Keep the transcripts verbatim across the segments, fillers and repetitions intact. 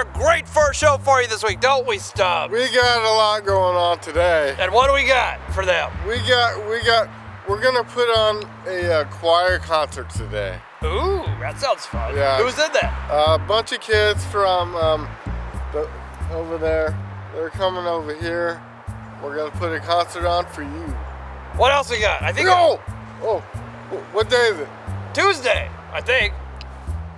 another great first show for you this week, don't we, Stubs? We got a lot going on today. And what do we got for them? We got, we got, we're gonna put on a uh, choir concert today. Ooh, that sounds fun. Yeah. Who's in that? Uh, a bunch of kids from um, the, over there. They're coming over here. We're gonna put a concert on for you. What else we got? I think. No. Oh, what day is it? Tuesday, I think.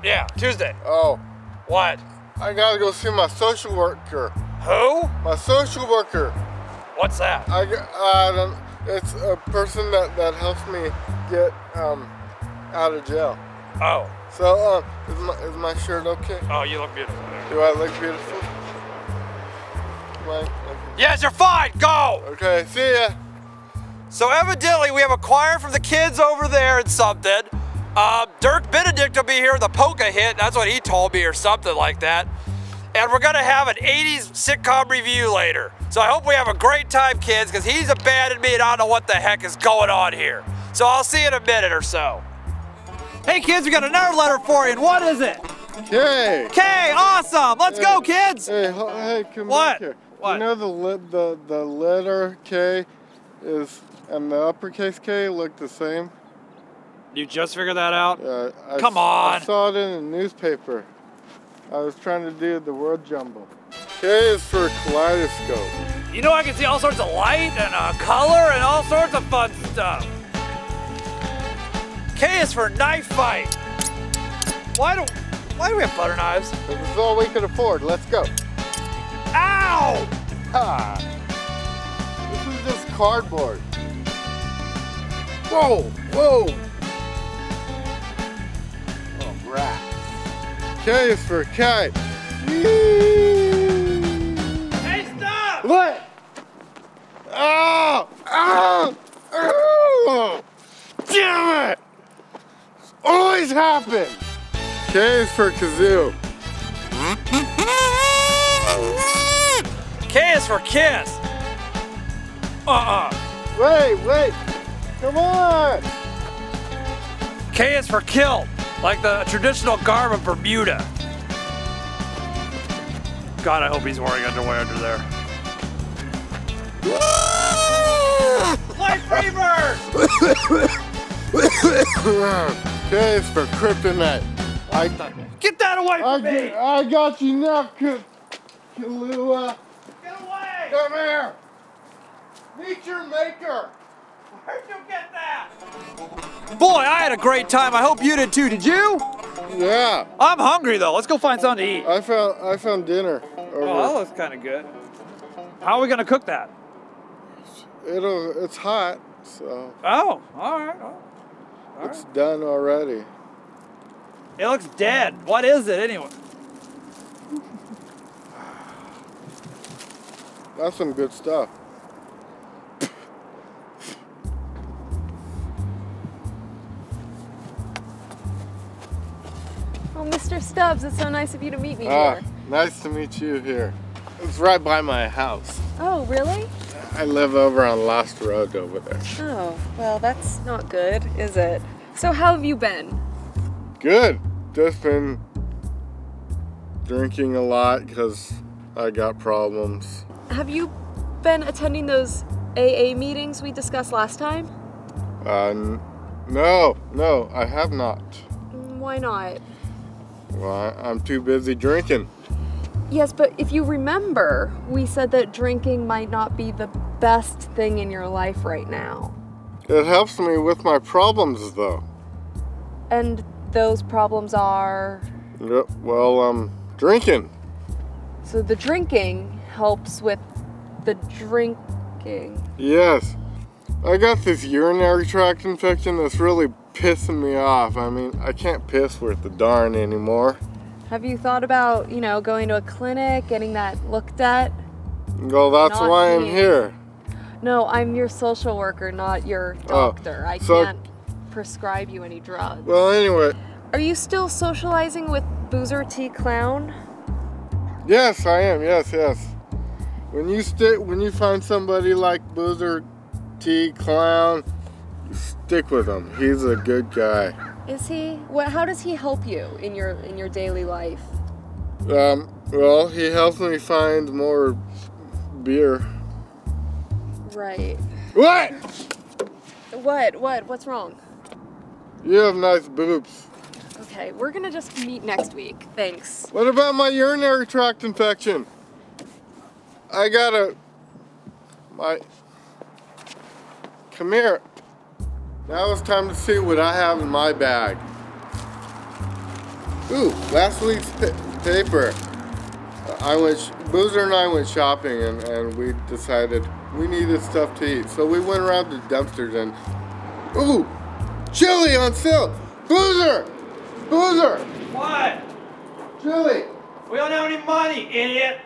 Yeah, Tuesday. Oh. What? I gotta go see my social worker. Who? My social worker. What's that? I, I don't, it's a person that, that helps me get um, out of jail. Oh. So, um, is my, is my shirt okay? Oh, you look beautiful. Do I look beautiful? Mine? Yes, you're fine. Go. Okay, see ya. So evidently we have a choir from the kids over there and something. Uh, Dirk Benedict will be here with a polka hit. That's what he told me or something like that. And we're gonna have an eighties sitcom review later. So I hope we have a great time, kids, because he's abandoned me and I don't know what the heck is going on here. So I'll see you in a minute or so. Hey kids, we got another letter for you, and what is it? K. K, awesome, let's hey, go kids. Hey, hey, come what? Back here. What? You know the, the, the letter K is, and the uppercase K look the same? You just figured that out? Uh, I Come on! I saw it in the newspaper. I was trying to do the word jumble. K is for kaleidoscope. You know I can see all sorts of light and uh, color and all sorts of fun stuff. K is for knife fight. Why do, why do we have butter knives? This is all we could afford. Let's go. Ow! Ha. This is just cardboard. Whoa! Whoa! K is for kite. Hey, stop! What? Oh! Oh! Oh! Damn it! It's always happened. K is for kazoo. K is for kiss. Uh-uh. Wait, wait. Come on. K is for kill. Like the traditional garb of Bermuda. God, I hope he's wearing underwear under there. Life Reavers! K is for kryptonite. I, get that away from I me! Get, I got you now, Kaluuya. Get away! Come here! Meet your maker! Where'd you get that? Boy, I had a great time. I hope you did too. Did you? Yeah. I'm hungry though. Let's go find something to eat. I found I found dinner. Over. Oh, that looks kind of good. How are we gonna cook that? It'll. It's hot, so. Oh, all right. All right. It's done already. It looks dead. What is it anyway? That's some good stuff. Oh, Mister Stubs, it's so nice of you to meet me ah, here. Nice to meet you here. It's right by my house. Oh, really? I live over on Lost Road over there. Oh, well, that's not good, is it? So how have you been? Good. Just been drinking a lot because I got problems. Have you been attending those A A meetings we discussed last time? Uh, no, no, I have not. Why not? Well, I'm too busy drinking. Yes, but if you remember, we said that drinking might not be the best thing in your life right now. It helps me with my problems, though. And those problems are? Yep, well, um, drinking. So the drinking helps with the drinking. Yes. I got this urinary tract infection that's really pissing me off. I mean, I can't piss worth the darn anymore. Have you thought about, you know, going to a clinic, getting that looked at? Well, that's not why me. I'm here. No, I'm your social worker, not your doctor. Oh, I so can't prescribe you any drugs. Well, anyway. Are you still socializing with Boozer T Clown? Yes, I am. Yes, yes. When you stick, when you find somebody like Boozer T Clown, stick with him. He's a good guy. Is he? What? How does he help you in your in your daily life? Um, well, he helped me find more beer. Right. What? What? What? What's wrong? You have nice boobs. Okay, we're gonna just meet next week. Thanks. What about my urinary tract infection? I gotta... My... Come here. Now it's time to see what I have in my bag. Ooh, last week's pa- paper. I went... Boozer and I went shopping and, and we decided we needed stuff to eat. So we went around to dumpsters and... Ooh! Chili on sale! Boozer! Boozer! What? Chili! We don't have any money, idiot!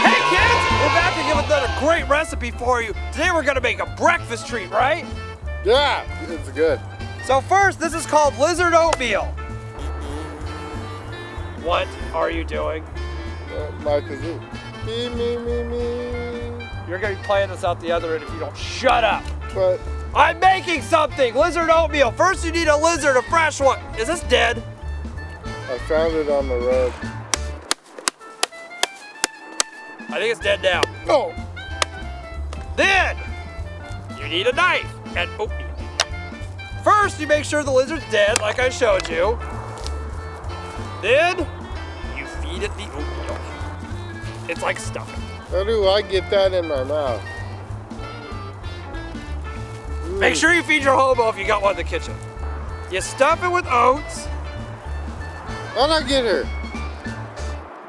Hey kids! We're back to give another great recipe for you. Today we're gonna make a breakfast treat, right? Yeah, it's good. So first, this is called lizard oatmeal. What are you doing? Uh, my kazoo. Me, me, me, me. You're gonna be playing this out the other end if you don't shut up. But I'm making something! Lizard oatmeal! First you need a lizard, a fresh one. Is this dead? I found it on the road. I think it's dead now. Oh! Then, you need a knife and oh. First you make sure the lizard's dead, like I showed you. Then, you feed it the oatmeal. It's like stuffing. How do I get that in my mouth? Make sure you feed your hobo if you got one in the kitchen. You stuff it with oats. How'd I get her?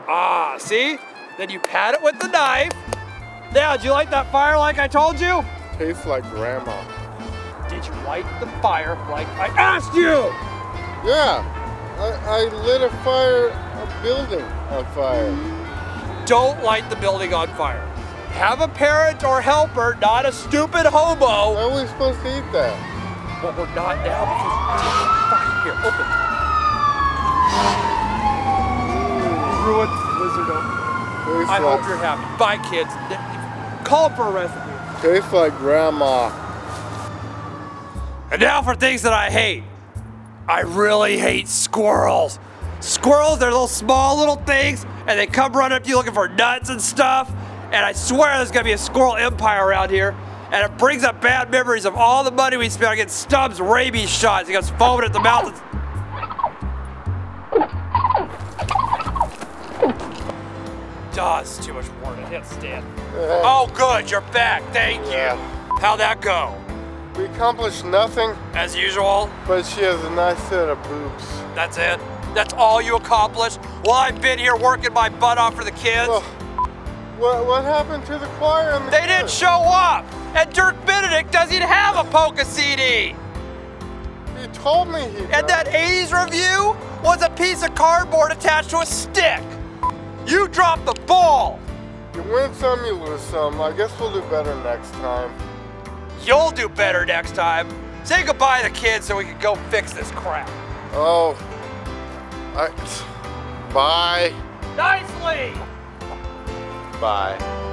Ah, see? Then you pat it with the knife. Now, did you light that fire like I told you? Tastes like grandma. Did you light the fire like I asked you? Yeah, I, I lit a fire, a building on fire. Don't light the building on fire. Have a parent or helper, not a stupid hobo. How are we supposed to eat that? But we're not now because fine. Here, open. Ruined lizard oatmeal. I hope you're happy. Bye, kids. Call for a recipe. Tastes like grandma. And now for things that I hate. I really hate squirrels. Squirrels, they're little small little things, and they come running up to you looking for nuts and stuff. And I swear there's gonna be a squirrel empire around here. And it brings up bad memories of all the money we spent on getting Stubs rabies shots. He goes foaming at the mouth. Duh, it's too much water. I can't stand. Oh, good, you're back. Thank you. Yeah. How'd that go? We accomplished nothing. As usual. But she has a nice set of boobs. That's it? That's all you accomplished? Well, I've been here working my butt off for the kids. Well, What, what happened to the choir? And the they didn't show up! And Dirk Benedict doesn't have a polka C D! He told me he And does. That eighties review was a piece of cardboard attached to a stick! You dropped the ball! You win some, you lose some. I guess we'll do better next time. You'll do better next time. Say goodbye to the kids so we can go fix this crap. Oh. I, bye. Nicely! Bye.